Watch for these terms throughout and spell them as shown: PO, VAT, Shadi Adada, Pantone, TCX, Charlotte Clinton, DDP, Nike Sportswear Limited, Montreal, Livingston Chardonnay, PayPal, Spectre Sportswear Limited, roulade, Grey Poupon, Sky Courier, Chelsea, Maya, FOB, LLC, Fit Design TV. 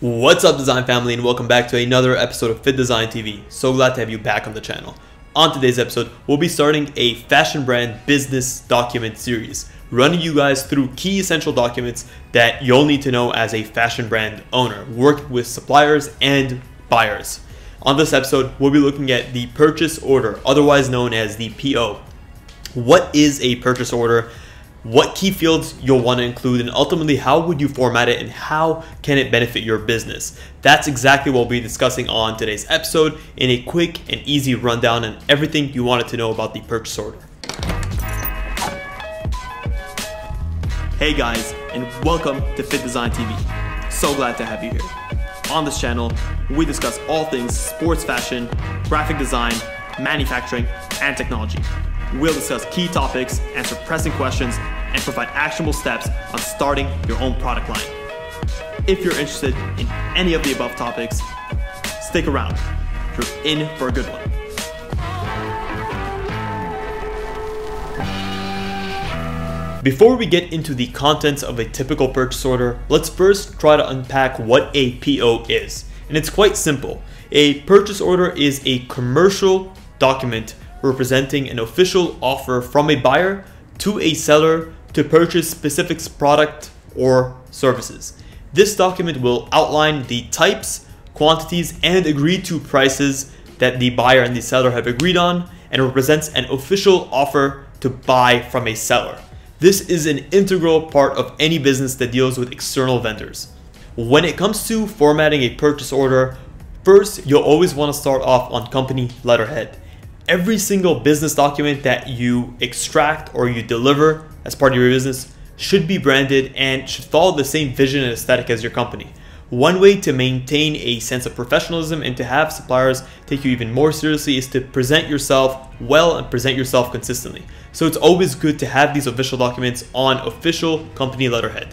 What's up, design family, and welcome back to another episode of Fit Design TV. So glad to have you back on the channel. On today's episode, we'll be starting a fashion brand business document series, running you guys through key essential documents that you'll need to know as a fashion brand owner, working with suppliers and buyers. On this episode, we'll be looking at the purchase order, otherwise known as the PO. What is a purchase order? What key fields you'll want to include, and ultimately how would you format it and how can it benefit your business. That's exactly what we'll be discussing on today's episode in a quick and easy rundown on everything you wanted to know about the purchase order. Hey guys, and welcome to Fit Design TV. So glad to have you here. On this channel, we discuss all things sports fashion, graphic design, manufacturing, and technology. We'll discuss key topics, answer pressing questions, and provide actionable steps on starting your own product line. If you're interested in any of the above topics, stick around. You're in for a good one. Before we get into the contents of a typical purchase order, let's first try to unpack what a PO is. And it's quite simple. A purchase order is a commercial document representing an official offer from a buyer to a seller to purchase specific product or services. This document will outline the types, quantities, and agreed to prices that the buyer and the seller have agreed on, and represents an official offer to buy from a seller. This is an integral part of any business that deals with external vendors. When it comes to formatting a purchase order, first, you'll always want to start off on company letterhead. Every single business document that you extract or you deliver as part of your business should be branded and should follow the same vision and aesthetic as your company. One way to maintain a sense of professionalism and to have suppliers take you even more seriously is to present yourself well and present yourself consistently. So it's always good to have these official documents on official company letterhead.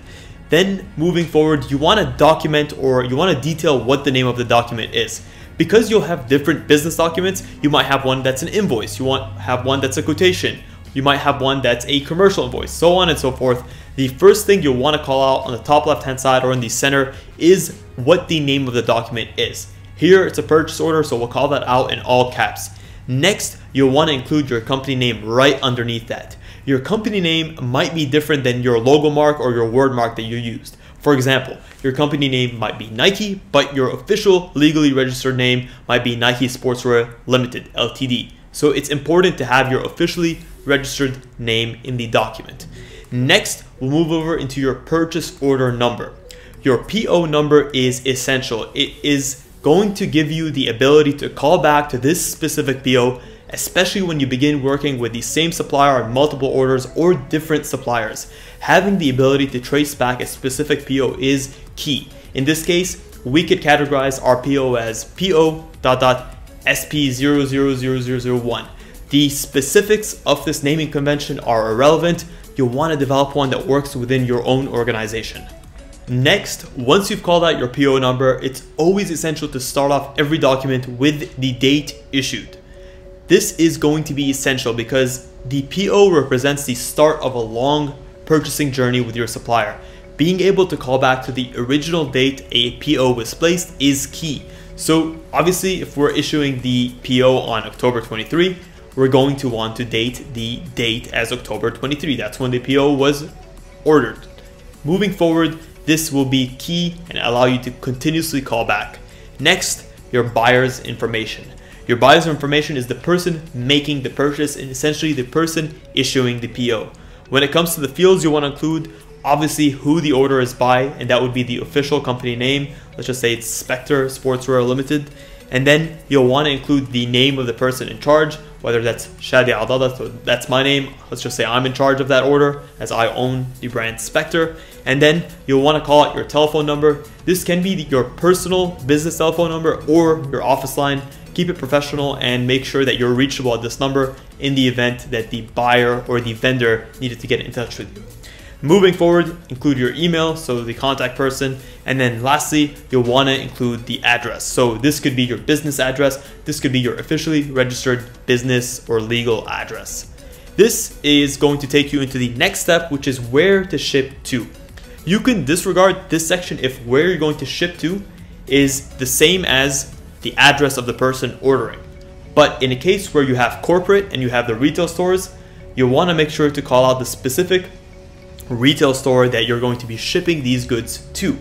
Then moving forward, you want to document or you want to detail what the name of the document is. Because you'll have different business documents, you might have one that's an invoice, you might have one that's a quotation, you might have one that's a commercial invoice, so on and so forth. The first thing you'll want to call out on the top left-hand side or in the center is what the name of the document is. Here, it's a purchase order, so we'll call that out in all caps. Next, you'll want to include your company name right underneath that. Your company name might be different than your logo mark or your word mark that you used. For example, your company name might be Nike, but your official legally registered name might be Nike Sportswear Limited, LTD. So it's important to have your officially registered name in the document. Next, we'll move over into your purchase order number. Your PO number is essential. It is going to give you the ability to call back to this specific PO, especially when you begin working with the same supplier on multiple orders or different suppliers. Having the ability to trace back a specific PO is key. In this case, we could categorize our PO as PO .SP000001. The specifics of this naming convention are irrelevant. You'll want to develop one that works within your own organization. Next, once you've called out your PO number, it's always essential to start off every document with the date issued. This is going to be essential because the PO represents the start of a long purchasing journey with your supplier. Being able to call back to the original date a PO was placed is key. So obviously, if we're issuing the PO on October 23, we're going to want to date the date as October 23. That's when the PO was ordered. Moving forward, this will be key and allow you to continuously call back. Next, your buyer's information. Your buyer's information is the person making the purchase and essentially the person issuing the PO. When it comes to the fields you want to include, obviously who the order is by, and that would be the official company name. Let's just say it's Spectre Sportswear Limited. And then you'll want to include the name of the person in charge, whether that's Shadi Adada, so that's my name. Let's just say I'm in charge of that order as I own the brand Spectre. And then you'll want to call out your telephone number. This can be your personal business telephone number or your office line. Keep it professional and make sure that you're reachable at this number in the event that the buyer or the vendor needed to get in touch with you. Moving forward, include your email, so the contact person. And then lastly, you'll want to include the address. So this could be your business address. This could be your officially registered business or legal address. This is going to take you into the next step, which is where to ship to. You can disregard this section if where you're going to ship to is the same as the address of the person ordering. But in a case where you have corporate and you have the retail stores, you'll want to make sure to call out the specific retail store that you're going to be shipping these goods to.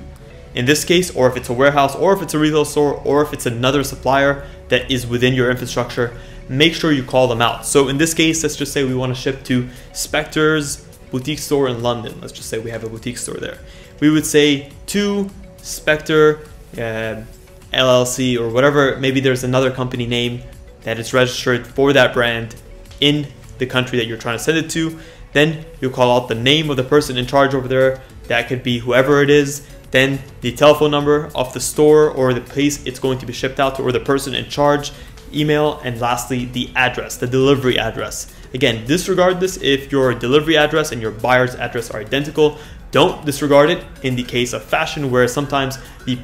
In this case, or if it's a warehouse, or if it's a retail store, or if it's another supplier that is within your infrastructure, make sure you call them out. So in this case, let's just say we want to ship to Spectre's boutique store in London. Let's just say we have a boutique store there. We would say to Spectre LLC, or whatever. Maybe there's another company name that is registered for that brand in the country that you're trying to send it to. Then you call out the name of the person in charge over there. That could be whoever it is. Then the telephone number of the store or the place it's going to be shipped out to, or the person in charge, email, and lastly, the address, the delivery address. Again, disregard this if your delivery address and your buyer's address are identical. Don't disregard it in the case of fashion, where sometimes the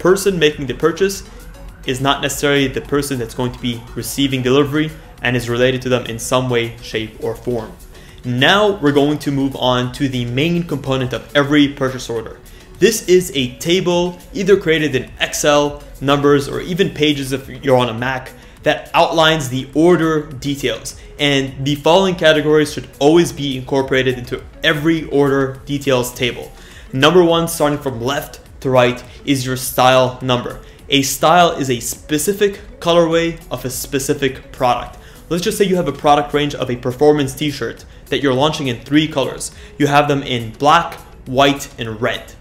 person making the purchase is not necessarily the person that's going to be receiving delivery and is related to them in some way, shape, or form. Now we're going to move on to the main component of every purchase order. This is a table either created in Excel, numbers, or even pages if you're on a Mac, that outlines the order details. And the following categories should always be incorporated into every order details table. Number one, starting from left to right, is your style number. A style is a specific colorway of a specific product. Let's just say you have a product range of a performance t-shirt that you're launching in 3 colors. You have them in black, white, and red.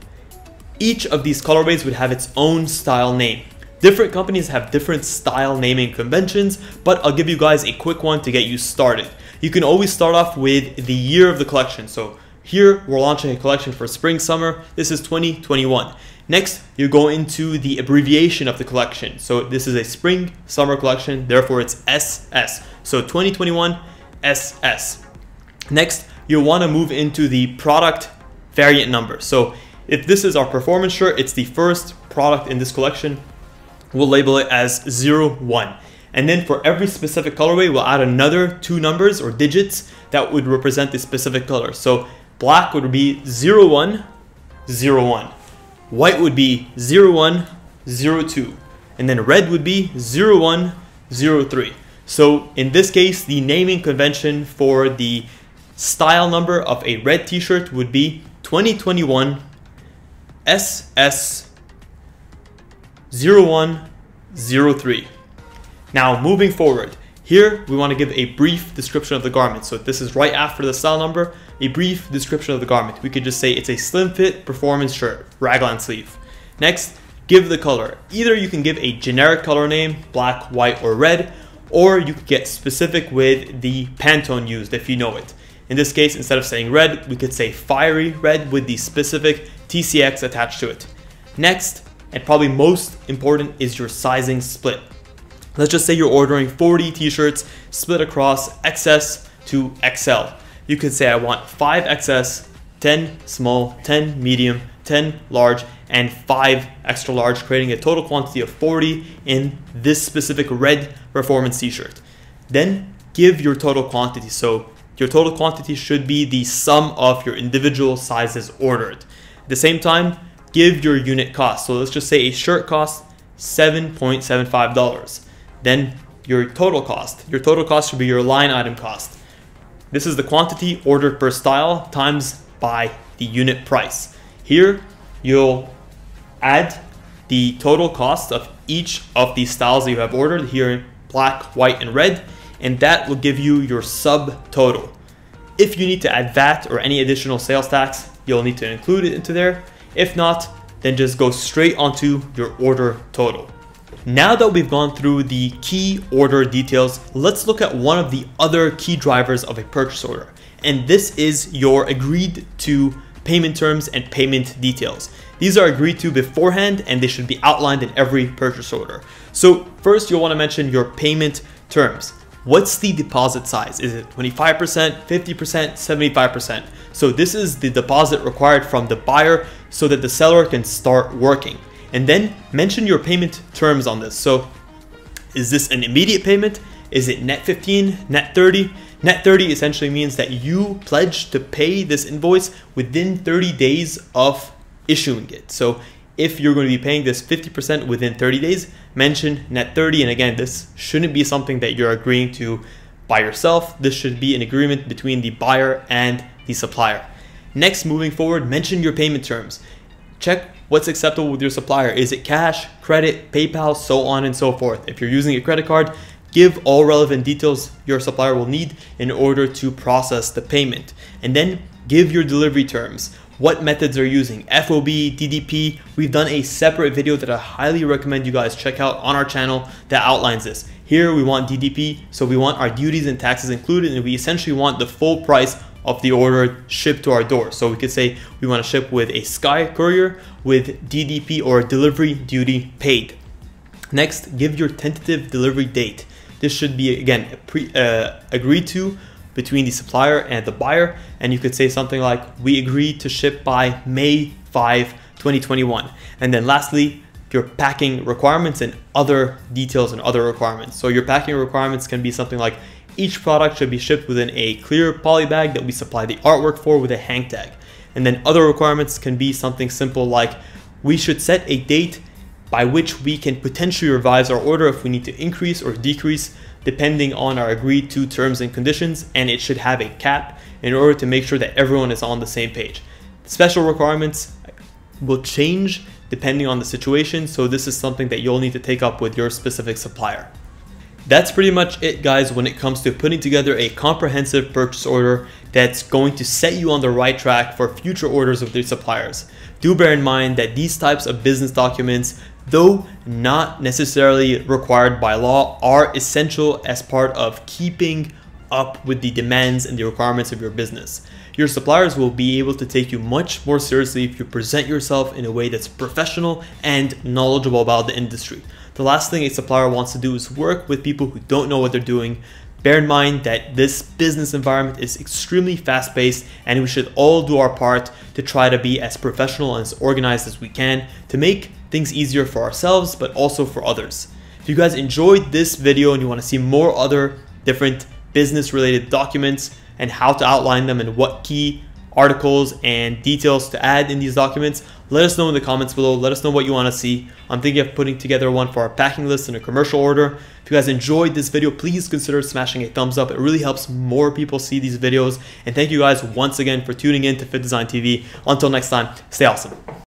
Each of these colorways would have its own style name. Different companies have different style naming conventions, but I'll give you guys a quick one to get you started. You can always start off with the year of the collection. So here we're launching a collection for spring summer. This is 2021. Next, you go into the abbreviation of the collection. So this is a spring summer collection, therefore it's SS. So 2021 SS. Next, you'll want to move into the product variant number. So if this is our performance shirt, it's the first product in this collection. We'll label it as 01. And then for every specific colorway, we'll add another 2 numbers or digits that would represent the specific color. So black would be 0101. White would be 0102. And then red would be 0103. So in this case, the naming convention for the style number of a red t-shirt would be 2021 SS 0103. Now moving forward, here we want to give a brief description of the garment. So this is right after the style number, a brief description of the garment. We could just say it's a slim fit performance shirt, raglan sleeve. Next, give the color. Either you can give a generic color name, black, white, or red, or you could get specific with the Pantone used if you know it. In this case, instead of saying red, we could say fiery red with the specific TCX attached to it. Next, and probably most important, is your sizing split. Let's just say you're ordering 40 t-shirts split across XS to XL. You could say I want 5 XS, 10 small, 10 medium, 10 large, and 5 extra large, creating a total quantity of 40 in this specific red performance t-shirt. Then give your total quantity. So your total quantity should be the sum of your individual sizes ordered. At the same time, give your unit cost. So let's just say a shirt costs $7.75. Then your total cost. Your total cost should be your line item cost. This is the quantity ordered per style times by the unit price. Here, you'll add the total cost of each of these styles that you have ordered here in black, white, and red, and that will give you your subtotal. If you need to add VAT or any additional sales tax, you'll need to include it into there. If not, then just go straight onto your order total. Now that we've gone through the key order details, let's look at one of the other key drivers of a purchase order. And this is your agreed to payment terms and payment details. These are agreed to beforehand and they should be outlined in every purchase order. So first you'll want to mention your payment terms. What's the deposit size? Is it 25%, 50%, 75%? So this is the deposit required from the buyer so that the seller can start working. And then mention your payment terms on this. So is this an immediate payment? Is it net 15, net 30? Net 30 essentially means that you pledge to pay this invoice within 30 days of issuing it. So if you're going to be paying this 50% within 30 days, mention net 30. And again, this shouldn't be something that you're agreeing to by yourself. This should be an agreement between the buyer and the supplier. Next, moving forward, mention your payment terms. Check what's acceptable with your supplier. Is it cash, credit, PayPal, so on and so forth. If you're using a credit card, give all relevant details your supplier will need in order to process the payment. And then give your delivery terms. What methods are you using? FOB, DDP. We've done a separate video that I highly recommend you guys check out on our channel that outlines this. Here we want DDP, so we want our duties and taxes included, and we essentially want the full price of the order shipped to our door. So we could say we want to ship with a Sky Courier with DDP or delivery duty paid. Next, give your tentative delivery date. This should be, again, agreed to between the supplier and the buyer, and you could say something like, we agreed to ship by May 5, 2021. And then lastly, your packing requirements and other details and other requirements. So your packing requirements can be something like, each product should be shipped within a clear poly bag that we supply the artwork for with a hang tag. And then other requirements can be something simple like, we should set a date by which we can potentially revise our order if we need to increase or decrease depending on our agreed to terms and conditions, and it should have a cap in order to make sure that everyone is on the same page. Special requirements will change depending on the situation, so this is something that you'll need to take up with your specific supplier. That's pretty much it, guys, when it comes to putting together a comprehensive purchase order that's going to set you on the right track for future orders with your suppliers. Do bear in mind that these types of business documents, though not necessarily required by law, are essential as part of keeping up with the demands and the requirements of your business. Your suppliers will be able to take you much more seriously if you present yourself in a way that's professional and knowledgeable about the industry. The last thing a supplier wants to do is work with people who don't know what they're doing. Bear in mind that this business environment is extremely fast-paced, and we should all do our part to try to be as professional and as organized as we can to make things easier for ourselves but also for others. If you guys enjoyed this video and you want to see more other different business related documents and how to outline them and what key articles and details to add in these documents, let us know in the comments below. Let us know what you want to see. I'm thinking of putting together one for our packing list and a commercial order. If you guys enjoyed this video, please consider smashing a thumbs up. It really helps more people see these videos. And thank you guys once again for tuning in to Fit Design TV. Until next time, stay awesome.